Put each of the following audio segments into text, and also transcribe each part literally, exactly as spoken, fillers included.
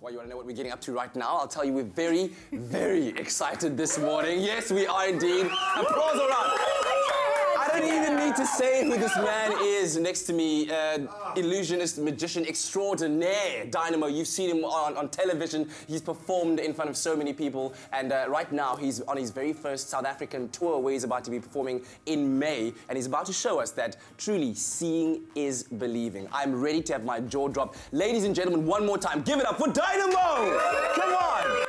Well, you want to know what we're getting up to right now? I'll tell you, we're very, very excited this morning. Yes, we are indeed. Applause around. I don't even need to say who this man is next to me. Uh, illusionist, magician extraordinaire, Dynamo. You've seen him on, on television. He's performed in front of so many people. And uh, right now, he's on his very first South African tour where he's about to be performing in May. And he's about to show us that truly seeing is believing. I'm ready to have my jaw drop. Ladies and gentlemen, one more time, give it up for Dynamo! Come on!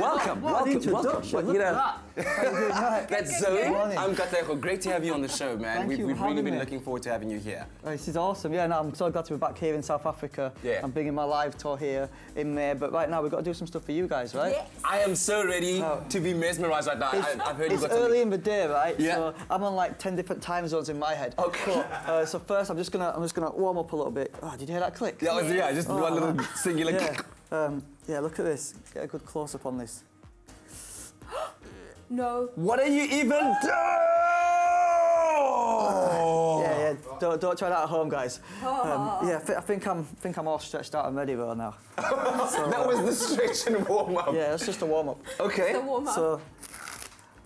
Welcome, welcome, welcome. Well, you know, that's Zoe. I'm Katlego. Great to have you on the show, man. Thank we've you we've really been me. looking forward to having you here. Oh, this is awesome. Yeah, no, I'm so glad to be back here in South Africa. Yeah. I'm bringing my live tour here in there. But right now, we've got to do some stuff for you guys, right? Yes. I am so ready oh. to be mesmerised right now. I, I've heard you got something. It's early in the day, right? Yeah. So I'm on like ten different time zones in my head. Okay. Cool. Uh, so first, I'm just gonna I'm just gonna warm up a little bit. Oh, did you hear that click? Yeah, was, yeah just oh, one little right. singular yeah. click. Um, yeah, look at this. Get a good close-up on this. No. What are you even doing? Oh. Yeah, yeah. Don't, don't try that at home, guys. Oh. Um, yeah, I think I'm think I'm all stretched out and ready well now. So, that was the stretch and warm-up. Yeah, that's just a warm-up. Okay. It's a warm-up. So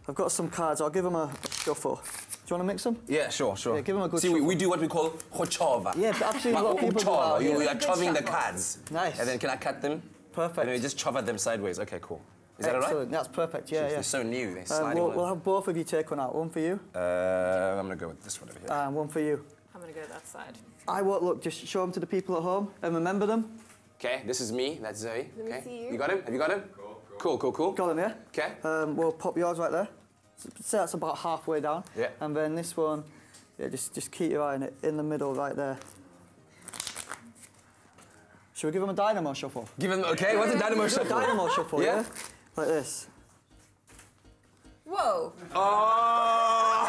I've got some cards. I'll give them a shuffle. Do you want to mix them? Yeah, sure, sure. Yeah, give them a good See, we, we do what we call chochova. Yeah, absolutely. A lot of people chova. do that. We yeah. are choving the cards. Nice. And then can I cut them? Perfect. And then we just chova them sideways. Okay, cool. Is Excellent. that all right? That's perfect, yeah, Jeez, yeah. They're so new, they're sliding. Uh, we'll, we'll have both of you take one out. One for you. Uh, I'm going to go with this one over here. And one for you. I'm going to go that side. I won't look. Just show them to the people at home and remember them. Okay, this is me. That's Zoe. Let me see you. You got him? Have you got him? Cool, cool, cool. cool. Got him, yeah? Okay. Um, we'll pop yours right there. So that's about halfway down. Yeah. And then this one, yeah, just, just keep your eye on it, in the middle right there. Should we give him a dynamo shuffle? Give him, okay, what's a dynamo shuffle? Dynamo shuffle, yeah? yeah? Like this. Whoa. Oh!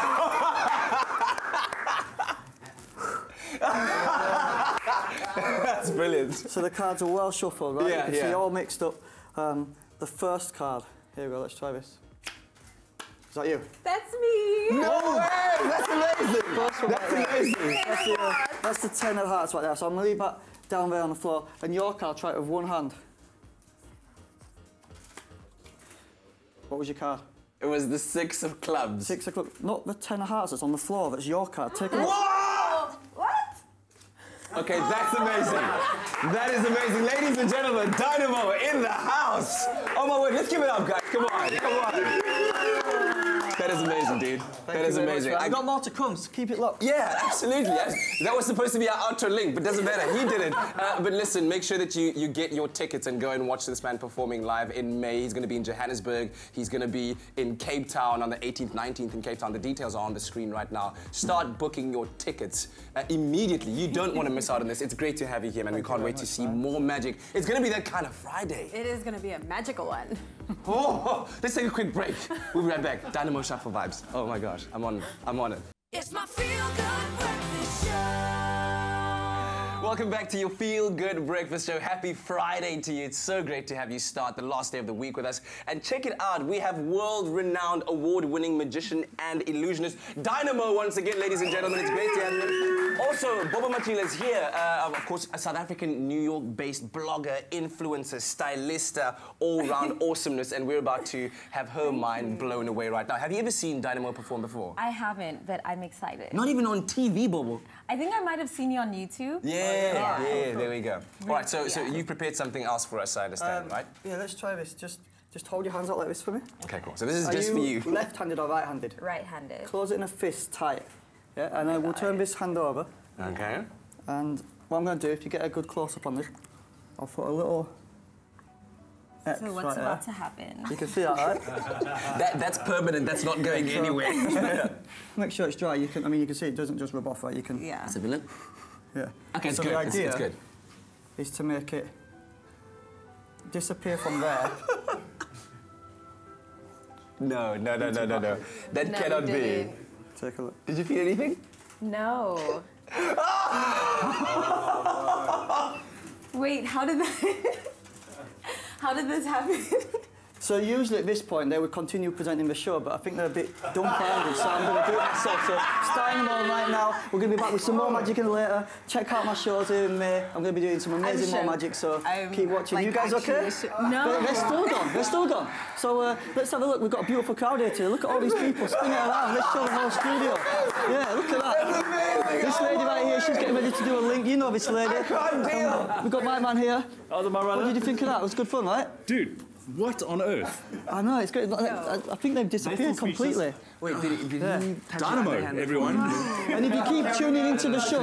That's brilliant. So the cards are well shuffled, right? Yeah, you can yeah. see all mixed up. Um, the first card, here we go, let's try this. Is that you? That's me! No way! That's amazing! First one that's right amazing! There. That's, the, uh, that's the ten of hearts right there, so I'm going to leave that down there on the floor, and your card, try it with one hand. What was your card? It was the six of clubs. Six of clubs. Not the ten of hearts that's on the floor, that's your card. Take a look. Whoa! What? Okay, that's amazing. That is amazing. Ladies and gentlemen, Dynamo in the house! Oh my word, let's give it up, guys. Come on, come on. That is amazing, dude. Thank that is amazing. I got more to come, so keep it locked. Yeah, absolutely. That was supposed to be our outro link, but doesn't matter. He did it. Uh, but listen, make sure that you, you get your tickets and go and watch this man performing live in May. He's going to be in Johannesburg. He's going to be in Cape Town on the eighteenth, nineteenth in Cape Town. The details are on the screen right now. Start booking your tickets uh, immediately. You don't want to miss out on this. It's great to have you here, man. Thank we can't wait much, to see man. more magic. It's going to be that kind of Friday. It is going to be a magical one. Oh, let's take a quick break. We'll be right back. Dynamo Shuffle vibes. Oh my gosh, I'm on. I'm on it. It's my feel good breakfast show. Welcome back to your feel good breakfast show. Happy Friday to you. It's so great to have you start the last day of the week with us. And check it out. We have world-renowned, award-winning magician and illusionist Dynamo once again, ladies and gentlemen. It's great to have you. Also, Boba Matila is here. Uh, of course, a South African, New York-based blogger, influencer, stylista, all-round awesomeness, and we're about to have her mind blown away right now. Have you ever seen Dynamo perform before? I haven't, but I'm excited. Not even on T V, Bobo. I think I might have seen you on YouTube. Yeah, yeah, yeah there we go. All right, so, so you prepared something else for us, I understand, um, right? Yeah, let's try this. Just, just hold your hands out like this for me. Okay, cool. So this is Are just you for you. Left-handed or right-handed? Right-handed. Close it in a fist tight. Yeah, and I will turn this hand over. Okay. And what I'm going to do, if you get a good close-up on this, I'll put a little X So what's right about there. to happen? You can see that, right? that, that's permanent. That's not going sure. anywhere. Make sure it's dry. You can. I mean, you can see it doesn't just rub off, right? You can. Yeah. It's a villain. Yeah. Okay, it's so good. The idea it's, it's good. is to make it disappear from there. no, no, no, no, no, no. That no, cannot be. Take a look. Did you feel anything? No. Wait, how did that... how did this happen? So usually at this point, they would continue presenting the show, but I think they're a bit dumbfounded, so I'm going to do it myself. So starting on right now, we're going to be back with some more magic in later. Check out my shows here in May. I'm going to be doing some amazing more magic, so um, keep watching. Like, you guys okay? No. They're, they're still gone. They're still gone. So uh, let's have a look. We've got a beautiful crowd here today. Look at all these people spinning around. Let's show the whole studio. Yeah, look at that. This lady right here, she's getting ready to do a link. You know this lady. I can't deal. Um, we've got my man here. Oh, the Marana. What did you think of that? It was good fun, right? Dude. What on earth? I know, it's great. I, I think they've disappeared completely. Wait, did it, did yeah. Dynamo, everyone. And if you keep tuning into the show,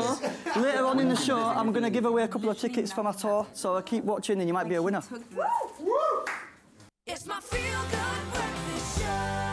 later on in the show, I'm going to give away a couple of tickets for my tour, so I keep watching and you might be a winner. It's my feel-good breakfast show.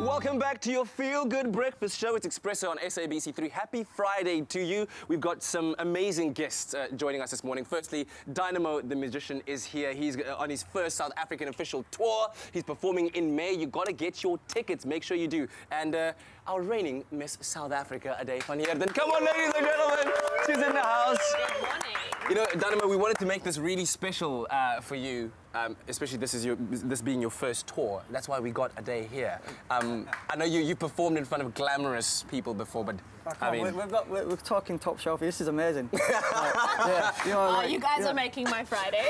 Welcome back to your feel-good breakfast show. It's Expresso on S A B C three. Happy Friday to you. We've got some amazing guests uh, joining us this morning. Firstly, Dynamo, the musician, is here. He's on his first South African official tour. He's performing in May. You've got to get your tickets. Make sure you do. And uh, our reigning Miss South Africa, Ade van Heerden. Come on, ladies and gentlemen. She's in the house. Good morning. You know, Dynamo, we wanted to make this really special uh, for you, um, especially this is your, this being your first tour. That's why we got Ade here. Um, I know you you performed in front of glamorous people before, but I, I mean, we're, we've got, we're, we're talking top shelf. This is amazing. Like, yeah, you, know, like, uh, you guys yeah. are making my Friday.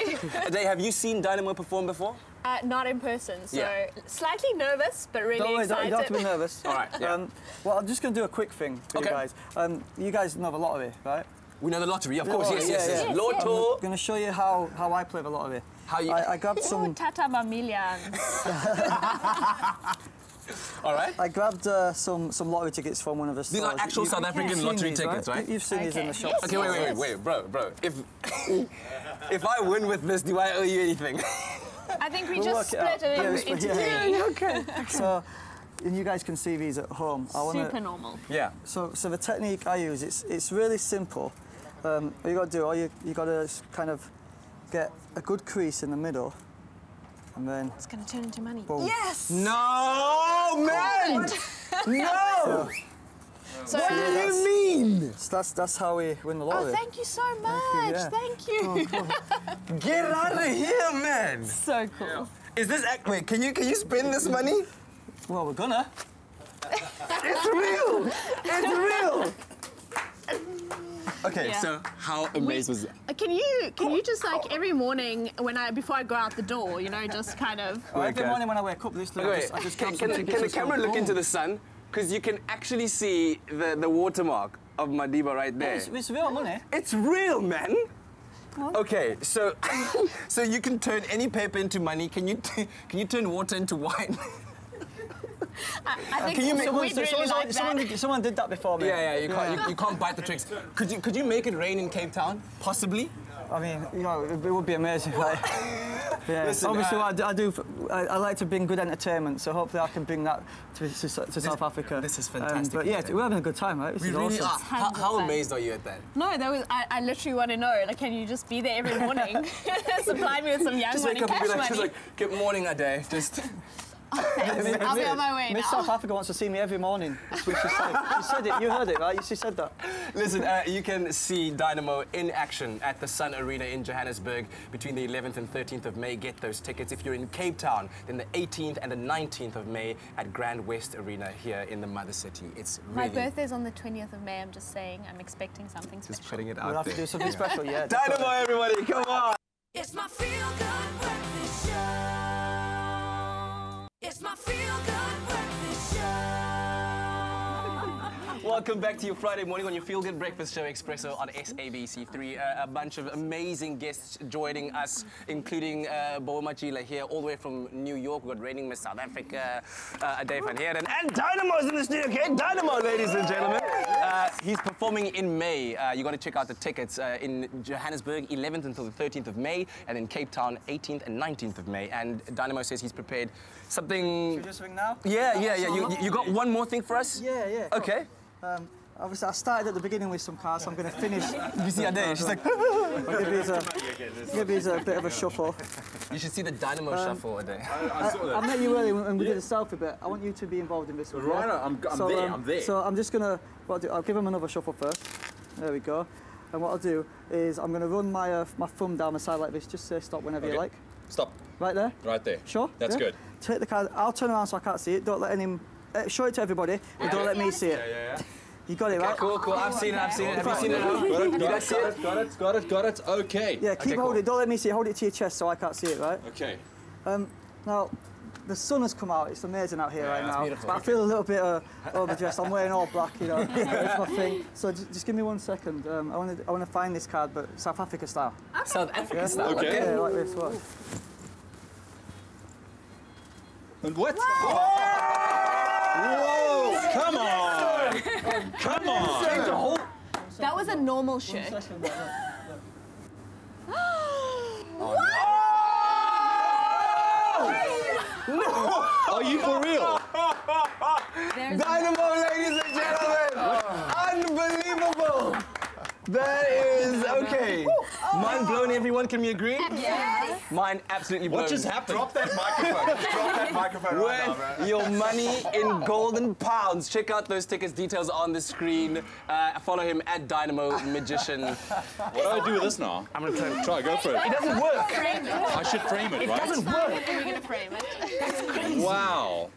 Ade, have you seen Dynamo perform before? Uh, not in person, so yeah. slightly nervous, but really don't worry, excited. Don't, you don't have to be nervous. All right. Yeah. Um, well, I'm just gonna do a quick thing for okay. you guys. Um, you guys know the lottery, right? We know the lottery, of course, oh, yes, yes, yes. yes, yes. Lotto. I'm going to show you how, how I play the lottery. How you... I, I grabbed some... Ooh, Tata Mamilians. All right. I grabbed uh, some, some lottery tickets from one of the stores. These are actual you, South African lottery these, tickets, right? right? You've seen okay. these in the shop. Yes, okay, wait, wait, wait, wait, bro, bro. If, if I win with this, do I owe you anything? I think we we'll just split it, it yeah, into three. Yeah, yeah, okay. So, and you guys can see these at home. I wanna, Super normal. Yeah. So, so the technique I use, it's, it's really simple. Um, what you got to do, all you you got to kind of get a good crease in the middle, and then it's going to turn into money. Boom. Yes. No, man. No. So what do yeah, you mean? So that's that's how we win the lottery. Oh, thank you so much. Thank you. Yeah. Thank you. Oh, cool. Get out of here, man. So cool. Yeah. Is this wait? Can you can you spend this money? Well, we're gonna. It's real. It's real. Okay, yeah. so how amazed we, was that? Can you can you just like every morning when I before I go out the door, you know, just kind of oh, okay. every morning when I wake up, this little. Okay, can, can, can the camera look into the sun? Because you can actually see the the watermark of Madiba right there. Yeah, it's, it's real money. It's real, man. What? Okay, so so you can turn any paper into money. Can you t can you turn water into wine? I, I think Can you make, someone, really someone, like someone, did, someone did that before me. Yeah, yeah, you can't, yeah. You, you can't bite the tricks. Could you, could you make it rain in Cape Town, possibly? I mean, you know, it would be amazing. Like, yeah. Listen, Obviously, uh, I do. I, do I, I like to bring good entertainment, so hopefully I can bring that to, to, to this, South Africa. This is fantastic. Um, but yeah, we're having a good time, right? This we is really awesome. are. How, how amazed are you at that? No, that was. I, I literally want to know. Like, can you just be there every morning? Supply me with some young just money, wake up cash and be like, money. Just like, good morning, Ade. Just. Thanks. I'll be on my way now. Miss South Africa wants to see me every morning. That's what she said. She said it. You heard it, right? She said that. Listen, uh, you can see Dynamo in action at the Sun Arena in Johannesburg between the eleventh and thirteenth of May. Get those tickets. If you're in Cape Town, then the eighteenth and the nineteenth of May at Grand West Arena here in the Mother City. It's really... My birthday's on the twentieth of May. I'm just saying I'm expecting something special. Just putting it out We'll have there. to do something yeah. special, yeah. Dynamo, everybody, come on! It's my feel-good breakfast show. It's my feel-good breakfast show. Welcome back to your Friday morning on your feel-good breakfast show, Expresso on S A B C three. Uh, a bunch of amazing guests joining us, including uh, Bo Machila here, all the way from New York. We've got reigning Miss South Africa, uh, Ade van Heerden, and Dynamo's in the studio. Okay, Dynamo, ladies and gentlemen. Uh, he's performing in May. Uh, you got to check out the tickets uh, in Johannesburg, eleventh until the thirteenth of May, and in Cape Town, eighteenth and nineteenth of May. And Dynamo says he's prepared something. Should we just ring now? Yeah, yeah, yeah. You, you got one more thing for us? Yeah, yeah. Cool. Okay. Um, obviously, I started at the beginning with some cars, so I'm going to finish. You see Ade, she's like. Maybe it's a bit of a shuffle. You should see the Dynamo um, shuffle Ade. I, I, saw that. I, I met you earlier when we yeah. did a selfie bit. I want you to be involved in this one. Right, yeah? I'm, I'm so, there, um, I'm there. So I'm just going to, well, I'll give him another shuffle first. There we go. And what I'll do is I'm going to run my, uh, my thumb down the side like this. Just say stop whenever okay. you like. Stop. Right there? Right there. Sure? That's yeah. good. Take the card. I'll turn around so I can't see it. Don't let him... Uh, show it to everybody, but yeah. don't let me see it. Yeah, yeah, yeah. You got it, okay, right? Cool, cool. I've seen it, I've seen it. Have you seen it? Got it, got it, got it, got it, got it. Okay. Yeah, keep okay, holding cool. it. Don't let me see it. Hold it to your chest so I can't see it, right? Okay. Um, now, the sun has come out. It's amazing out here yeah, right now. Beautiful. But I feel a little bit uh, overdressed. I'm wearing all black, you know. It's my thing. So just, just give me one second. Um, I want to I want to find this card, but South Africa style. Okay. South Africa yeah? style. Okay. okay. Yeah, like this one. And what? Whoa! Whoa! Come on! um, come on! Whole... That was a normal shirt. One second, right, look, look. What? Oh, no. No. Are you for real? There's Dynamo, ladies and gentlemen! Oh. Unbelievable! That is okay. Oh. Mind blown, everyone. Can we agree? Yes. Mine absolutely blown. What just happened? Drop that microphone. Drop that microphone right now, man. With your money in golden pounds. Check out those tickets. Details on the screen. Uh, follow him at Dynamo Magician. What do I do with this now? I'm gonna try. Try. Go for it. It doesn't work. Frame it. I should frame it. It right? doesn't work. We're gonna frame it. That's crazy. Wow.